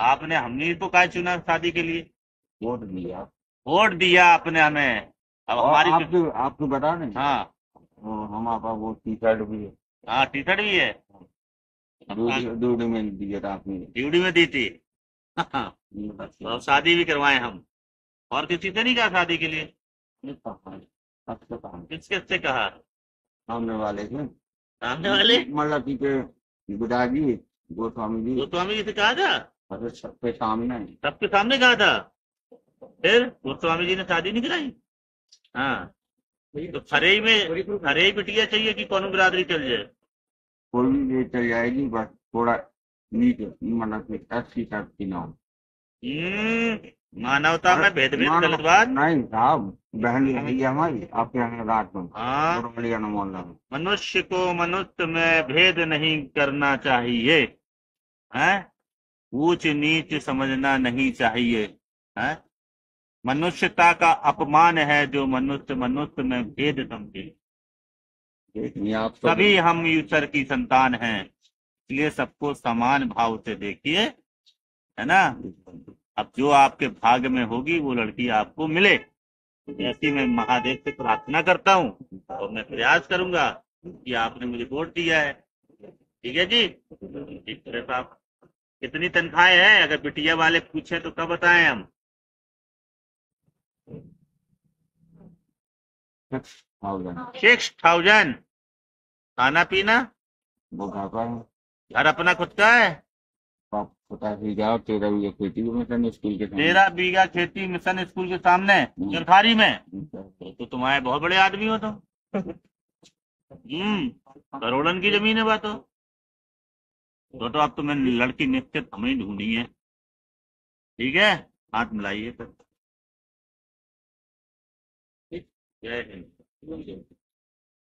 आपने हमने तो क्या चुना शादी के लिए? वोट दिया, वोट दिया आपने हमें। अब हमारी आपको बता दें, हाँ हमारा वो टी शर्ट भी है, हाँ टी शर्ट भी है, ड्यूटी में दिया था आपने, ड्यूटी में दी थी। अब शादी भी करवाएं हम, और किसी से नहीं कहा शादी के लिए? किस किस से कहा? सामने वाले से, सामने वाले मतलब की गुडाजी गोस्वामी जी, गोस्वामी जी से कहा था। अरे सबके सामने, सबके सामने कहा था, फिर गोस्वामी जी ने शादी नहीं कराई। हाँ तो खरे में खरे बिटिया चाहिए कि कौन बिरादरी चल जाए? कोई भी चल जाएगी, बस थोड़ा नीचे मतलब अच्छी शर्ट की ना हो। मानवता में भेदभाव गलत बात नहीं साहब, बहन है हमारी आपके रात में। हाँ मनुष्य को मनुष्य में भेद नहीं करना चाहिए, हैं ऊंच नीच समझना नहीं चाहिए, हैं मनुष्यता का अपमान है जो मनुष्य मनुष्य में भेद समझे। सभी हम ईश्वर की संतान हैं, इसलिए सबको समान भाव से देखिए, है ना। अब जो आपके भाग्य में होगी वो लड़की आपको मिले, ऐसी मैं महादेव से प्रार्थना करता हूँ, और मैं प्रयास करूंगा कि आपने मुझे वोट दिया है। ठीक है जी, ठीक है साहब। कितनी तनख्वाहें हैं? अगर बिटिया वाले पूछे तो कब बताएं हम? $6,000। खाना पीना वो घर अपना खुद का है। 13 बीघा खेती मिशन स्कूल के सामने चरखारी में। तो तुम्हारे बहुत बड़े आदमी हो तुम। करोड़न की जमीन है बात हो तो अब तुम्हें लड़की निश्चित हमें ढूंढनी है। ठीक है, हाथ मिलाइए। जय हिंद।